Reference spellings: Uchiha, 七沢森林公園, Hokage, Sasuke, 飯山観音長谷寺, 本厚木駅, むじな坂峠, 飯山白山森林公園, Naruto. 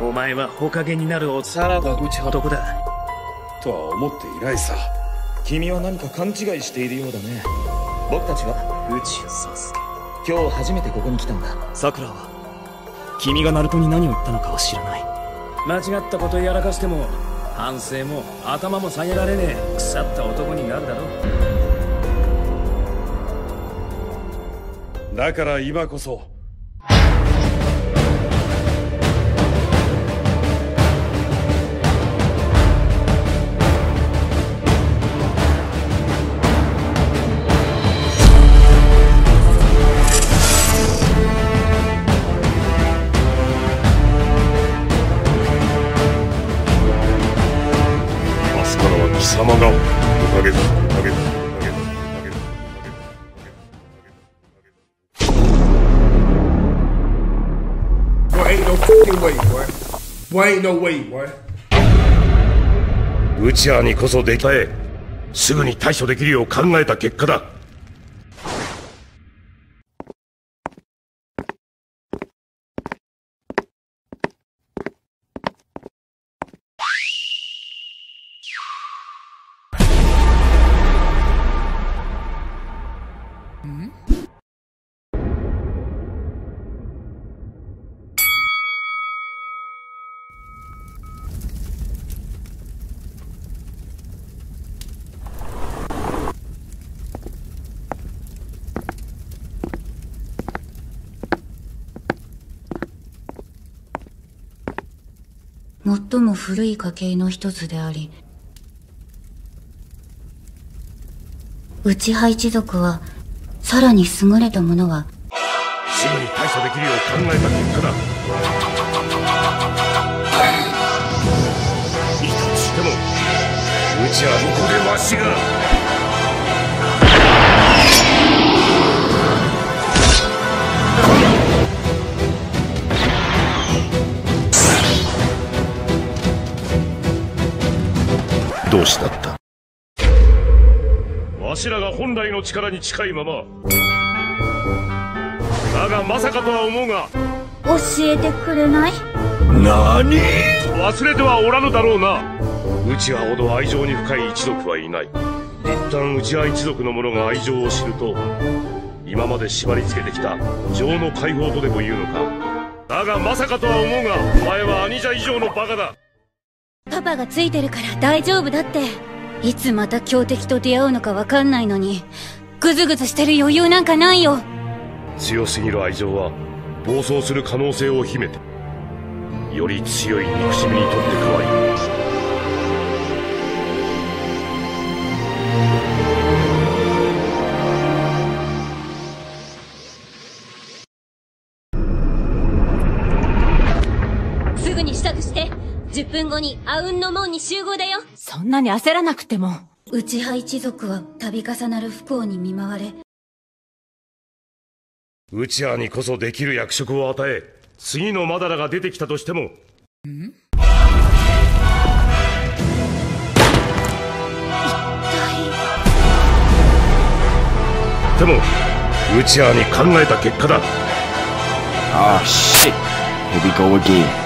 お前は火影になるおさらば打ち男だとは思っていないさ。君は何か勘違いしているようだね。僕たちは宇宙サスケ。今日初めてここに来たんだ。桜は君がナルトに何を言ったのかは知らない。間違ったことやらかしても反省も頭も下げられねえ腐った男になるだろう。だから今こそウチアにこそ出来たえ。すぐに対処できるよう考えた結果だ。最も古い家系の一つであり、内葉一族はさらに優れたものはすぐに対処できるよう考えた結果だ。いたとしても内葉の子でわしが。同志だったわしらが本来の力に近いままだが、まさかとは思うが教えてくれない。何、忘れてはおらぬだろうな。内葉ほど愛情に深い一族はいない。一旦内葉一族の者が愛情を知ると、今まで縛りつけてきた情の解放とでも言うのか。だがまさかとは思うが、お前は兄者以上のバカだ。パパがついてるから大丈夫だって。いつまた強敵と出会うのかわかんないのにグズグズしてる余裕なんかないよ。強すぎる愛情は暴走する可能性を秘めて、より強い憎しみにとって変わり、すぐに支度して10分後に阿吽の門に集合だよ。そんなに焦らなくても。内葉一族は度重なる不幸に見舞われ、内葉にこそできる役職を与え、次のマダラが出てきたとしても、ん？一体。でも内葉に考えた結果だ。ああ、shit. Here we go again.